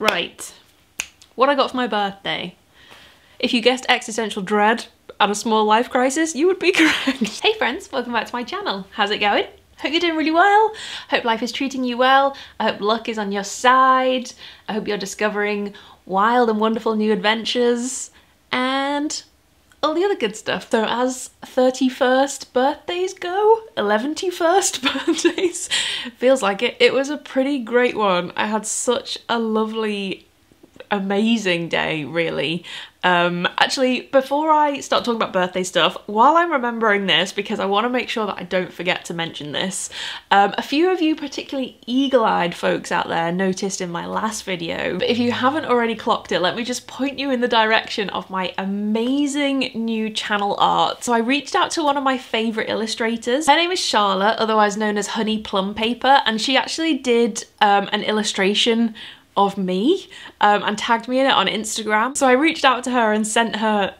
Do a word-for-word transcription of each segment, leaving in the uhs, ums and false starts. Right, what I got for my birthday. If you guessed existential dread and a small life crisis, you would be correct. Hey friends, welcome back to my channel. How's it going? Hope you're doing really well. Hope life is treating you well. I hope luck is on your side. I hope you're discovering wild and wonderful new adventures and all the other good stuff. So as thirty-first birthdays go, eleventy-first birthdays, feels like it. It was a pretty great one. I had such a lovely, amazing day, really. Um, actually, before I start talking about birthday stuff, while I'm remembering this, because I want to make sure that I don't forget to mention this, um, a few of you particularly eagle-eyed folks out there noticed in my last video, but if you haven't already clocked it, let me just point you in the direction of my amazing new channel art. So I reached out to one of my favourite illustrators. Her name is Charlotte, otherwise known as Honey Plum Paper, and she actually did um, an illustration of me um, and tagged me in it on Instagram. So I reached out to her and sent her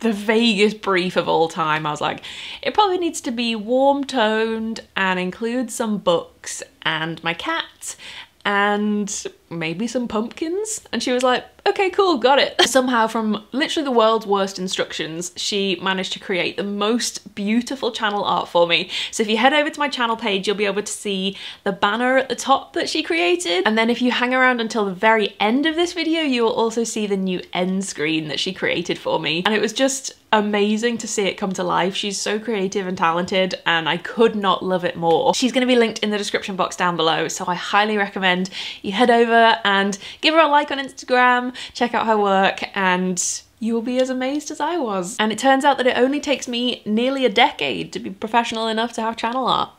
the vaguest brief of all time. I was like, it probably needs to be warm toned and include some books and my cat and maybe some pumpkins. And she was like, okay, cool, got it. Somehow from literally the world's worst instructions, she managed to create the most beautiful channel art for me. So if you head over to my channel page, you'll be able to see the banner at the top that she created. And then if you hang around until the very end of this video, you will also see the new end screen that she created for me. And it was just amazing to see it come to life. She's so creative and talented, and I could not love it more. She's gonna be linked in the description box down below, so I highly recommend you head over and give her a like on Instagram, check out her work, and you'll be as amazed as I was. And it turns out that it only takes me nearly a decade to be professional enough to have channel art.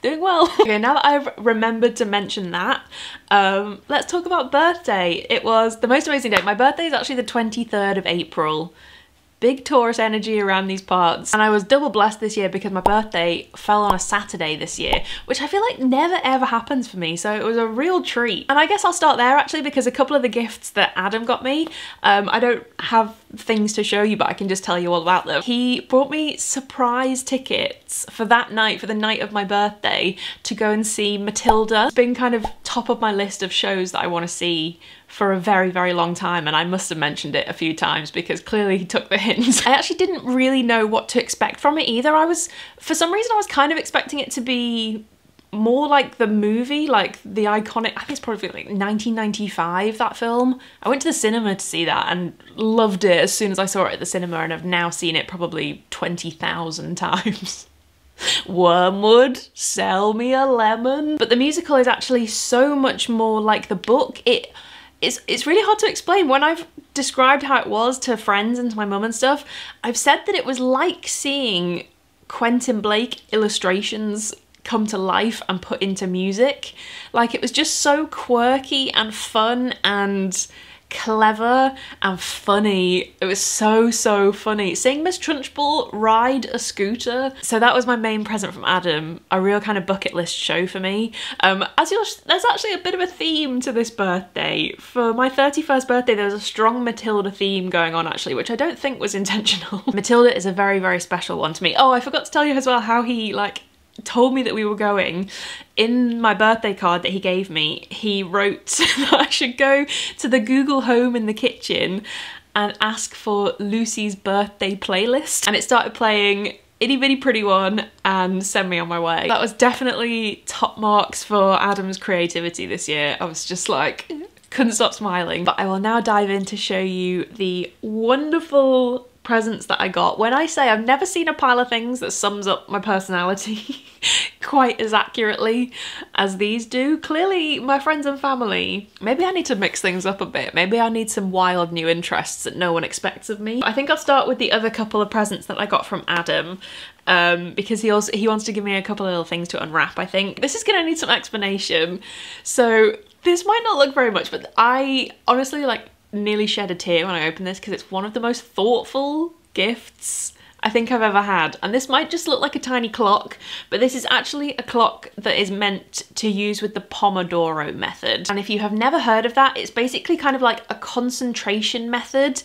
Doing well. Okay, now that I've remembered to mention that, um, let's talk about birthday. It was the most amazing day. My birthday is actually the twenty-third of April. Big Taurus energy around these parts. And I was double blessed this year because my birthday fell on a Saturday this year, which I feel like never ever happens for me. So it was a real treat. And I guess I'll start there actually, because a couple of the gifts that Adam got me, um, I don't have things to show you, but I can just tell you all about them. He brought me surprise tickets for that night, for the night of my birthday, to go and see Matilda. It's been kind of top of my list of shows that I want to see for a very, very long time, and I must have mentioned it a few times because clearly he took the hint. I actually didn't really know what to expect from it either. I was, for some reason, I was kind of expecting it to be more like the movie, like the iconic, I think it's probably like nineteen ninety-five, that film. I went to the cinema to see that and loved it as soon as I saw it at the cinema, and I've now seen it probably twenty thousand times. Wormwood, sell me a lemon. But the musical is actually so much more like the book. It It's, it's really hard to explain. When I've described how it was to friends and to my mum and stuff, I've said that it was like seeing Quentin Blake illustrations come to life and put into music. Like, it was just so quirky and fun and clever and funny. It was so, so funny. Seeing Miss Trunchbull ride a scooter. So that was my main present from Adam, a real kind of bucket list show for me. Um, as you'll, there's actually a bit of a theme to this birthday. For my thirty-first birthday, there was a strong Matilda theme going on actually, which I don't think was intentional. Matilda is a very, very special one to me. Oh, I forgot to tell you as well how he like told me that we were going. In my birthday card that he gave me, he wrote that I should go to the Google Home in the kitchen and ask for Lucy's birthday playlist. And it started playing Itty Bitty Pretty One and Send Me On My Way. That was definitely top marks for Adam's creativity this year. I was just like, couldn't stop smiling. But I will now dive in to show you the wonderful presents that I got. When I say I've never seen a pile of things that sums up my personality quite as accurately as these do. Clearly my friends and family, maybe I need to mix things up a bit. Maybe I need some wild new interests that no one expects of me. I think I'll start with the other couple of presents that I got from Adam, um, because he also he wants to give me a couple of little things to unwrap, I think. This is gonna need some explanation. So this might not look very much, but I honestly like nearly shed a tear when I opened this because it's one of the most thoughtful gifts I think I've ever had. And this might just look like a tiny clock, but this is actually a clock that is meant to use with the Pomodoro method. And if you have never heard of that, it's basically kind of like a concentration method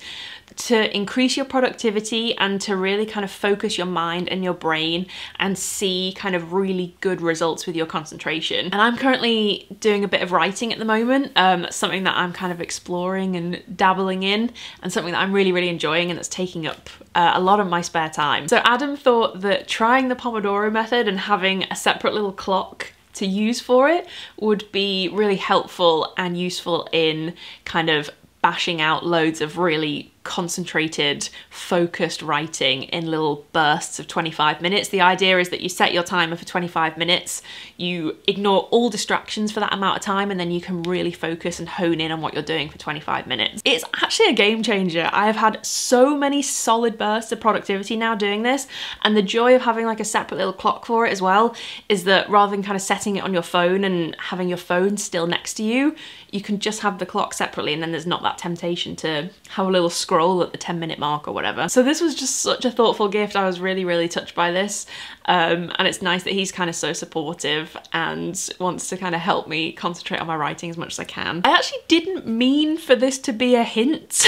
to increase your productivity and to really kind of focus your mind and your brain and see kind of really good results with your concentration. And I'm currently doing a bit of writing at the moment. Um, that's something that I'm kind of exploring and dabbling in, and something that I'm really, really enjoying, and that's taking up uh, a lot of my spare time. So Adam thought that trying the Pomodoro method and having a separate little clock to use for it would be really helpful and useful in kind of bashing out loads of really concentrated, focused writing in little bursts of twenty-five minutes. The idea is that you set your timer for twenty-five minutes, you ignore all distractions for that amount of time, and then you can really focus and hone in on what you're doing for twenty-five minutes. It's actually a game changer. I have had so many solid bursts of productivity now doing this, and the joy of having like a separate little clock for it as well is that rather than kind of setting it on your phone and having your phone still next to you, you can just have the clock separately, and then there's not that temptation to have a little scroll at the ten minute mark or whatever. So this was just such a thoughtful gift. I was really, really touched by this. Um, and it's nice that he's kind of so supportive and wants to kind of help me concentrate on my writing as much as I can. I actually didn't mean for this to be a hint.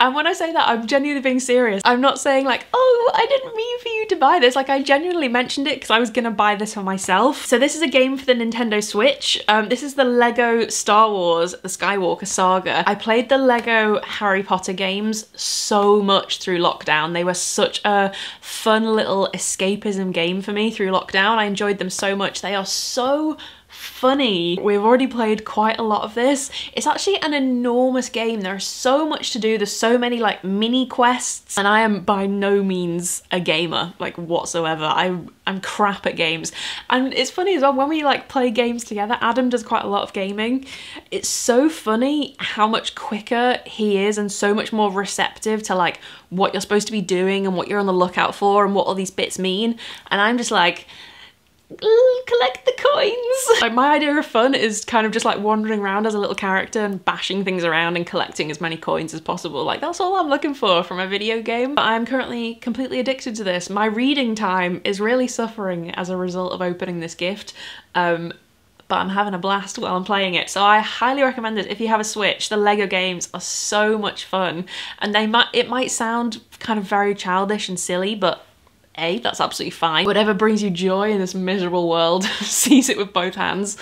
And when I say that, I'm genuinely being serious. I'm not saying like, oh, I didn't mean for you to buy this. Like, I genuinely mentioned it because I was gonna buy this for myself. So this is a game for the Nintendo Switch. Um, this is the Lego Star Wars, the Skywalker Saga. I played the Lego Harry Potter games so much through lockdown. They were such a fun little escapism game for me through lockdown. I enjoyed them so much. They are so funny. We've already played quite a lot of this. It's actually an enormous game. There is so much to do. There's so many like mini quests, and I am by no means a gamer, like whatsoever. I, I'm crap at games. And it's funny as well, when we like play games together, Adam does quite a lot of gaming. It's so funny how much quicker he is and so much more receptive to like what you're supposed to be doing and what you're on the lookout for and what all these bits mean. And I'm just like, collect the coins. Like, my idea of fun is kind of just like wandering around as a little character and bashing things around and collecting as many coins as possible. Like, that's all I'm looking for from a video game. But I'm currently completely addicted to this. My reading time is really suffering as a result of opening this gift. Um, but I'm having a blast while I'm playing it. So I highly recommend it. If you have a Switch, the Lego games are so much fun. And they might, it might sound kind of very childish and silly, but A, that's absolutely fine. Whatever brings you joy in this miserable world, seize it with both hands.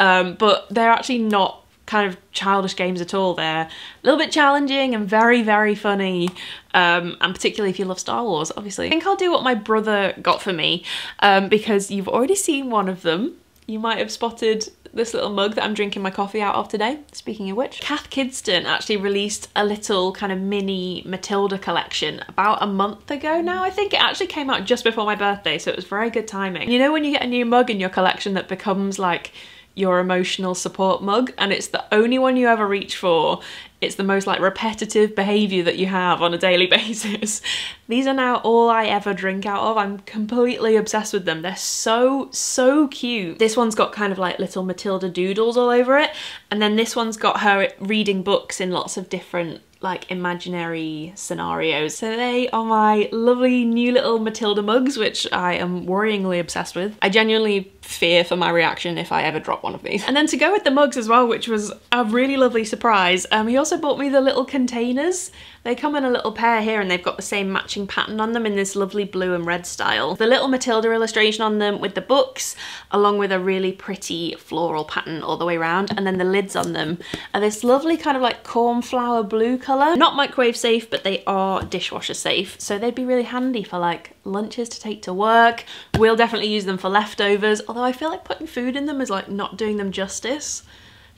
Um, but they're actually not kind of childish games at all. They're a little bit challenging and very, very funny. Um, and particularly if you love Star Wars, obviously. I think I'll do what my brother got for me, um, because you've already seen one of them. You might have spotted this little mug that I'm drinking my coffee out of today, speaking of which. Cath Kidston actually released a little kind of mini Matilda collection about a month ago now, I think. It actually came out just before my birthday, so it was very good timing. You know when you get a new mug in your collection that becomes like your emotional support mug, and it's the only one you ever reach for? It's the most like repetitive behavior that you have on a daily basis. These are now all I ever drink out of. I'm completely obsessed with them. They're so, so cute. This one's got kind of like little Matilda doodles all over it. And then this one's got her reading books in lots of different like imaginary scenarios. So they are my lovely new little Matilda mugs, which I am worryingly obsessed with. I genuinely fear for my reaction if I ever drop one of these. And then to go with the mugs as well, which was a really lovely surprise, um, he also bought me the little containers. They come in a little pair here, and they've got the same matching pattern on them in this lovely blue and red style. The little Matilda illustration on them with the books, along with a really pretty floral pattern all the way around, and then the lids on them are this lovely kind of like cornflower blue colour. Not microwave safe, but they are dishwasher safe, so they'd be really handy for like lunches to take to work. We'll definitely use them for leftovers, although I feel like putting food in them is like not doing them justice.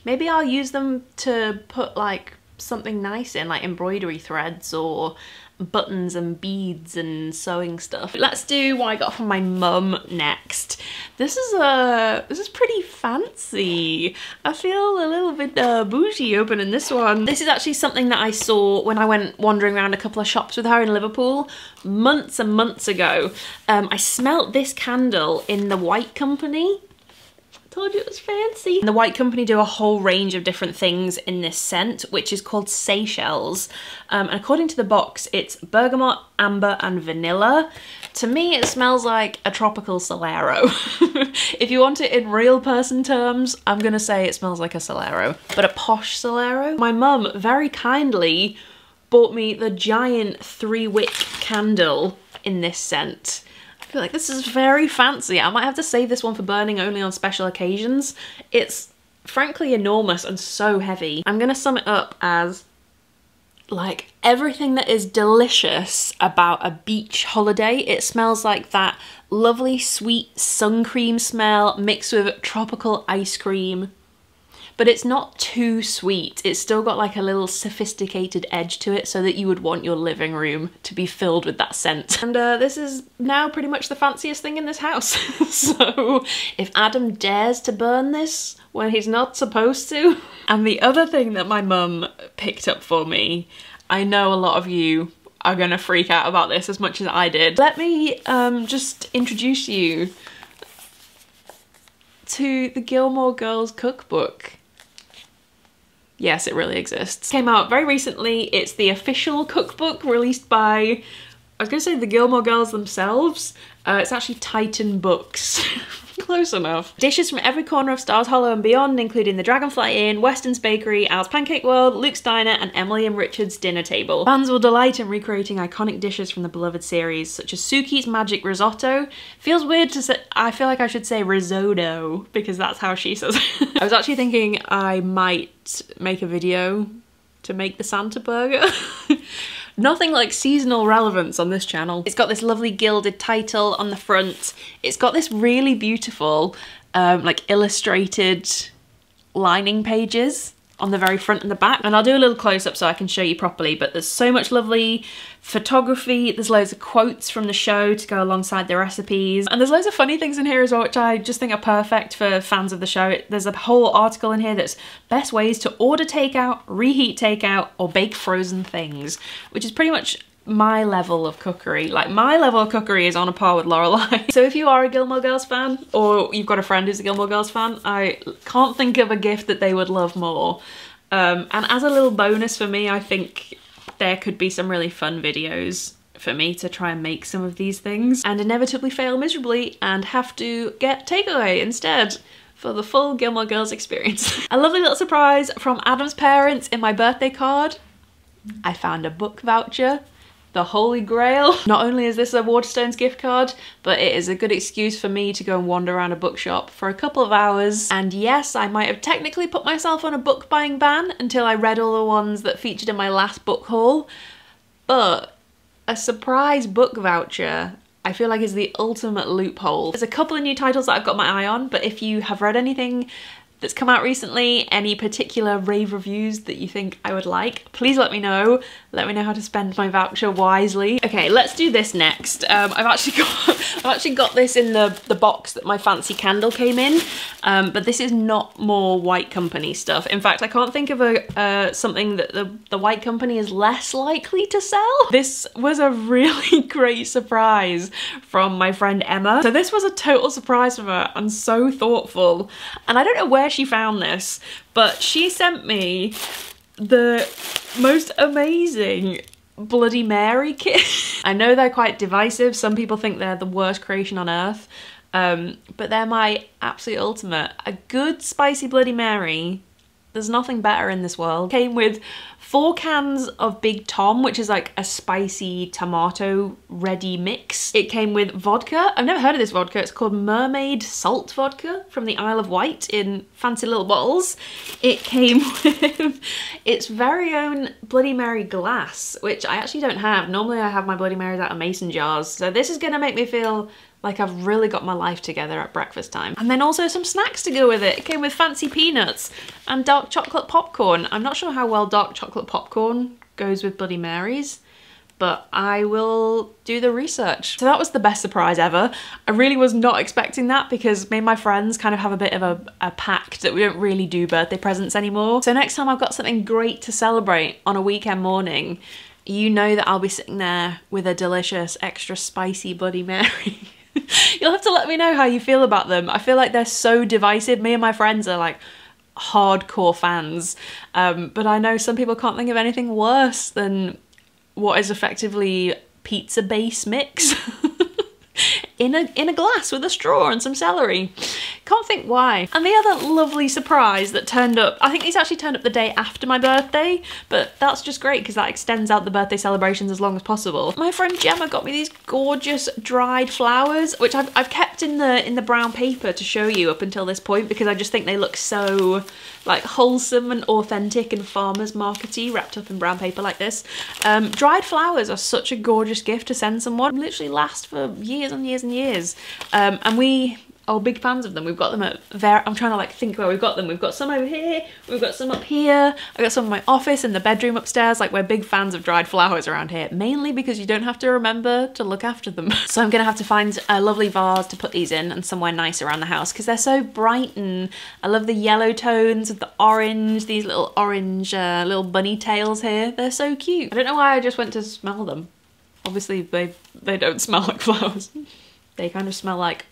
Maybe I'll use them to put like something nice in, like embroidery threads or buttons and beads and sewing stuff. Let's do what I got from my mum next. This is a, this is pretty fancy. I feel a little bit uh, bougie opening this one. This is actually something that I saw when I went wandering around a couple of shops with her in Liverpool months and months ago. Um, I smelt this candle in the White Company. Told you it was fancy. And the White Company do a whole range of different things in this scent, which is called Seychelles. Um, and according to the box, it's bergamot, amber, and vanilla. To me, it smells like a tropical Solero. If you want it in real person terms, I'm gonna say it smells like a Solero, but a posh Solero. My mum very kindly bought me the giant three-wick candle in this scent. I feel like this is very fancy. I might have to save this one for burning only on special occasions. It's frankly enormous and so heavy. I'm gonna sum it up as like everything that is delicious about a beach holiday. It smells like that lovely sweet sun cream smell mixed with tropical ice cream. But it's not too sweet. It's still got like a little sophisticated edge to it so that you would want your living room to be filled with that scent. And uh, this is now pretty much the fanciest thing in this house. So if Adam dares to burn this when he's not supposed to. And the other thing that my mum picked up for me, I know a lot of you are gonna freak out about this as much as I did. Let me um, just introduce you to the Gilmore Girls cookbook. Yes, it really exists. Came out very recently. It's the official cookbook released by, I was gonna say the Gilmore Girls themselves. Uh, it's actually Titan Books. Close enough. Dishes from every corner of Stars Hollow and beyond, including the Dragonfly Inn, Weston's Bakery, Al's Pancake World, Luke's Diner, and Emily and Richard's Dinner Table. Fans will delight in recreating iconic dishes from the beloved series, such as Sookie's Magic Risotto. Feels weird to say, I feel like I should say risotto, because that's how she says it. I was actually thinking I might make a video to make the Santa burger. Nothing like seasonal relevance on this channel. It's got this lovely gilded title on the front. It's got this really beautiful um, like illustrated lining pages on the very front and the back. And I'll do a little close up so I can show you properly, but there's so much lovely photography. There's loads of quotes from the show to go alongside the recipes. And there's loads of funny things in here as well, which I just think are perfect for fans of the show. It, there's a whole article in here that's best ways to order takeout, reheat takeout, or bake frozen things, which is pretty much my level of cookery. Like my level of cookery is on a par with Lorelai. So if you are a Gilmore Girls fan, or you've got a friend who's a Gilmore Girls fan, I can't think of a gift that they would love more. Um, and as a little bonus for me, I think there could be some really fun videos for me to try and make some of these things and inevitably fail miserably and have to get takeaway instead for the full Gilmore Girls experience. A lovely little surprise from Adam's parents in my birthday card. I found a book voucher. The Holy Grail. Not only is this a Waterstones gift card, but it is a good excuse for me to go and wander around a bookshop for a couple of hours. And yes, I might have technically put myself on a book buying ban until I read all the ones that featured in my last book haul, but a surprise book voucher I feel like is the ultimate loophole. There's a couple of new titles that I've got my eye on, but if you have read anything that's come out recently, any particular rave reviews that you think I would like, please let me know. Let me know how to spend my voucher wisely. Okay, let's do this next. Um, I've actually got I've actually got this in the, the box that my fancy candle came in, um, but this is not more White Company stuff. In fact, I can't think of a uh, something that the, the White Company is less likely to sell. This was a really great surprise from my friend Emma. So this was a total surprise for her and so thoughtful. And I don't know where she found this, but she sent me the most amazing Bloody Mary kit. I know they're quite divisive. Some people think they're the worst creation on earth, um, but they're my absolute ultimate. A good spicy Bloody Mary, there's nothing better in this world. Came with four cans of Big Tom, which is like a spicy tomato ready mix. It came with vodka. I've never heard of this vodka. It's called Mermaid Salt Vodka from the Isle of Wight in fancy little bottles. It came with its very own Bloody Mary glass, which I actually don't have. Normally I have my Bloody Marys out of mason jars. So this is gonna make me feel like I've really got my life together at breakfast time. And then also some snacks to go with it. It came with fancy peanuts and dark chocolate popcorn. I'm not sure how well dark chocolate popcorn goes with Bloody Marys, but I will do the research. So that was the best surprise ever. I really was not expecting that because me and my friends kind of have a bit of a, a pact that we don't really do birthday presents anymore. So next time I've got something great to celebrate on a weekend morning, you know that I'll be sitting there with a delicious, extra spicy Bloody Mary. You'll have to let me know how you feel about them. I feel like they're so divisive. Me and my friends are like hardcore fans, um, but I know some people can't think of anything worse than what is effectively pizza base mix in a in a glass with a straw and some celery. Can't think why. And the other lovely surprise that turned up, I think these actually turned up the day after my birthday, but that's just great because that extends out the birthday celebrations as long as possible. My friend Gemma got me these gorgeous dried flowers, which I've, I've kept in the in the brown paper to show you up until this point because I just think they look so like wholesome and authentic and farmers markety wrapped up in brown paper like this. Um, dried flowers are such a gorgeous gift to send someone. Literally last for years and years and years, um, and we. Oh, big fans of them. We've got them at there. I'm trying to like think where we've got them. We've got some over here. We've got some up here. I've got some in my office and the bedroom upstairs. Like we're big fans of dried flowers around here, mainly because you don't have to remember to look after them. So I'm gonna have to find a lovely vase to put these in and somewhere nice around the house because they're so bright and I love the yellow tones of the orange, these little orange uh, little bunny tails here. They're so cute. I don't know why I just went to smell them. Obviously they, they don't smell like flowers. They kind of smell like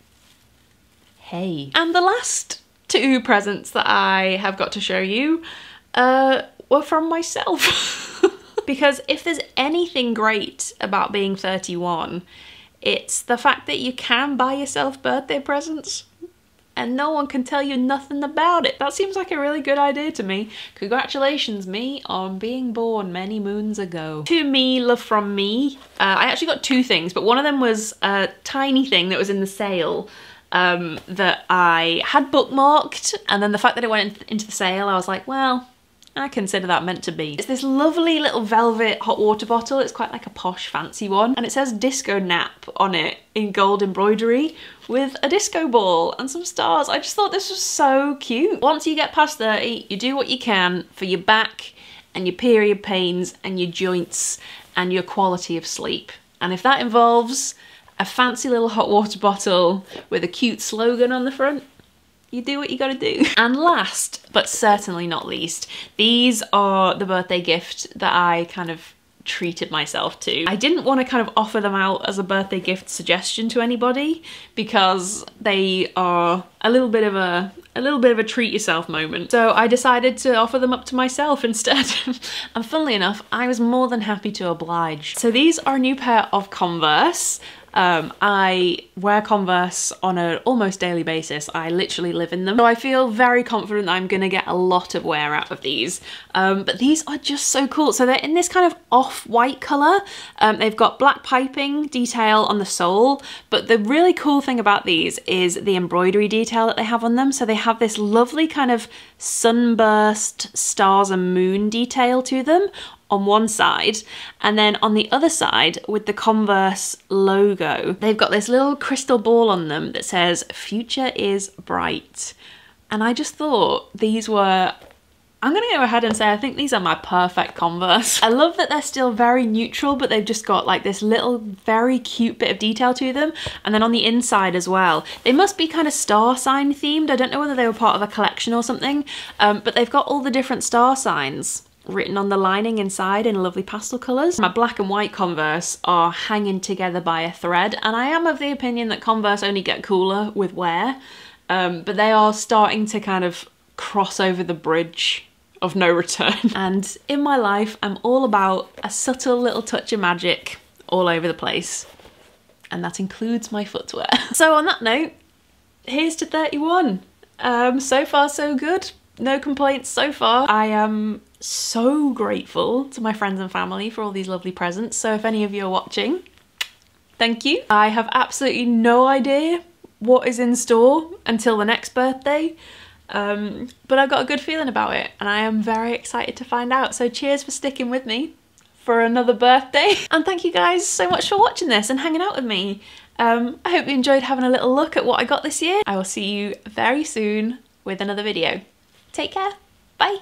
hey. And the last two presents that I have got to show you uh, were from myself. Because if there's anything great about being thirty-one, it's the fact that you can buy yourself birthday presents and no one can tell you nothing about it. That seems like a really good idea to me. Congratulations me on being born many moons ago. To me, love from me. Uh, I actually got two things, but one of them was a tiny thing that was in the sale. Um, that I had bookmarked, and then the fact that it went into the sale, I was like, well, I consider that meant to be. It's this lovely little velvet hot water bottle. It's quite like a posh fancy one, and it says Disco Nap on it in gold embroidery with a disco ball and some stars. I just thought this was so cute. Once you get past thirty, you do what you can for your back and your period pains and your joints and your quality of sleep, and if that involves a fancy little hot water bottle with a cute slogan on the front, you do what you gotta do. And last, but certainly not least, these are the birthday gift that I kind of treated myself to. I didn't want to kind of offer them out as a birthday gift suggestion to anybody because they are a little bit of a a little bit of a treat yourself moment. So I decided to offer them up to myself instead. And funnily enough, I was more than happy to oblige. So these are a new pair of Converse. Um, I wear Converse on an almost daily basis. I literally live in them. So I feel very confident that I'm gonna get a lot of wear out of these. Um, but these are just so cool. So they're in this kind of off-white color. Um, they've got black piping detail on the sole, but the really cool thing about these is the embroidery detail that they have on them. So they have this lovely kind of sunburst stars and moon detail to them on one side, and then on the other side with the Converse logo, they've got this little crystal ball on them that says future is bright. And I just thought these were, I'm gonna go ahead and say I think these are my perfect Converse. I love that they're still very neutral, but they've just got like this little very cute bit of detail to them. And then on the inside as well, they must be kind of star sign themed. I don't know whether they were part of a collection or something, um, but they've got all the different star signs written on the lining inside in lovely pastel colours. My black and white Converse are hanging together by a thread, and I am of the opinion that Converse only get cooler with wear, um, but they are starting to kind of cross over the bridge of no return. And in my life, I'm all about a subtle little touch of magic all over the place, and that includes my footwear. So on that note, here's to thirty-one. Um, so far so good. No complaints so far. I am so grateful to my friends and family for all these lovely presents. So if any of you are watching, thank you. I have absolutely no idea what is in store until the next birthday, um, but I've got a good feeling about it and I am very excited to find out. So cheers for sticking with me for another birthday. And thank you guys so much for watching this and hanging out with me. Um, I hope you enjoyed having a little look at what I got this year. I will see you very soon with another video. Take care. Bye.